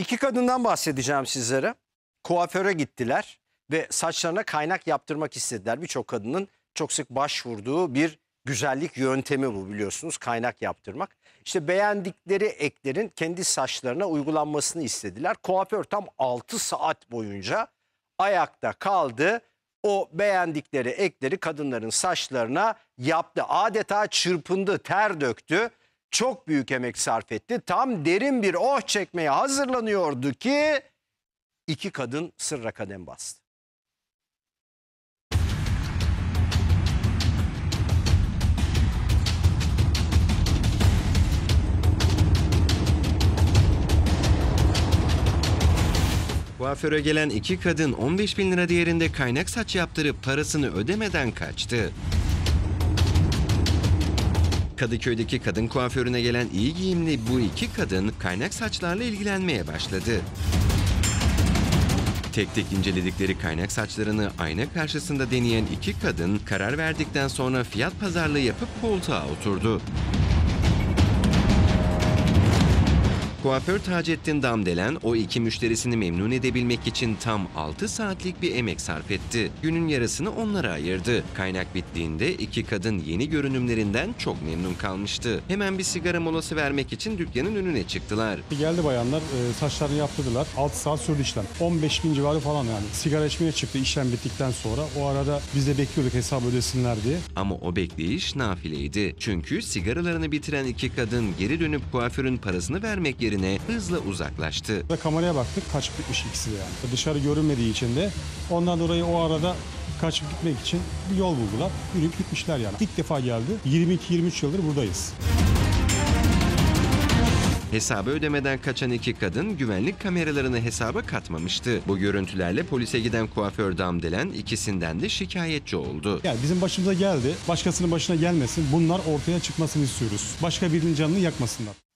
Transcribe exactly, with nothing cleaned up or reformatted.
İki kadından bahsedeceğim sizlere. Kuaföre gittiler ve saçlarına kaynak yaptırmak istediler. Birçok kadının çok sık başvurduğu bir güzellik yöntemi bu, biliyorsunuz, kaynak yaptırmak. İşte beğendikleri eklerin kendi saçlarına uygulanmasını istediler. Kuaför tam altı saat boyunca ayakta kaldı. O beğendikleri ekleri kadınların saçlarına yaptı. Adeta çırpındı, ter döktü. Çok büyük emek sarf etti. Tam derin bir oh çekmeye hazırlanıyordu ki iki kadın sırra kadem bastı. Kuaföre gelen iki kadın on beş bin lira değerinde kaynak saç yaptırıp parasını ödemeden kaçtı. Kadıköy'deki kadın kuaförüne gelen iyi giyimli bu iki kadın kaynak saçlarla ilgilenmeye başladı. Tek tek inceledikleri kaynak saçlarını ayna karşısında deneyen iki kadın karar verdikten sonra fiyat pazarlığı yapıp koltuğa oturdu. Kuaför Taceddin Damdelen o iki müşterisini memnun edebilmek için tam altı saatlik bir emek sarf etti. Günün yarısını onlara ayırdı. Kaynak bittiğinde iki kadın yeni görünümlerinden çok memnun kalmıştı. Hemen bir sigara molası vermek için dükkanın önüne çıktılar. Geldi bayanlar, saçlarını yaptırdılar. altı saat sürdü işlem. on beş bin civarı falan yani. Sigara içmeye çıktı işlem bittikten sonra. O arada biz de bekliyorduk hesap ödesinler diye. Ama o bekleyiş nafileydi. Çünkü sigaralarını bitiren iki kadın geri dönüp kuaförün parasını vermek yerine hızla uzaklaştı. Kameraya baktık, kaçıp gitmiş ikisi yani. Dışarı görünmediği için de ondan dolayı o arada kaçıp gitmek için bir yol buldular. Yürüyüp gitmişler yani. İlk defa geldi. yirmi iki yirmi üç yıldır buradayız. Hesabı ödemeden kaçan iki kadın güvenlik kameralarını hesaba katmamıştı. Bu görüntülerle polise giden kuaför Damdelen ikisinden de şikayetçi oldu. Yani bizim başımıza geldi. Başkasının başına gelmesin. Bunlar ortaya çıkmasını istiyoruz. Başka birinin canını yakmasınlar.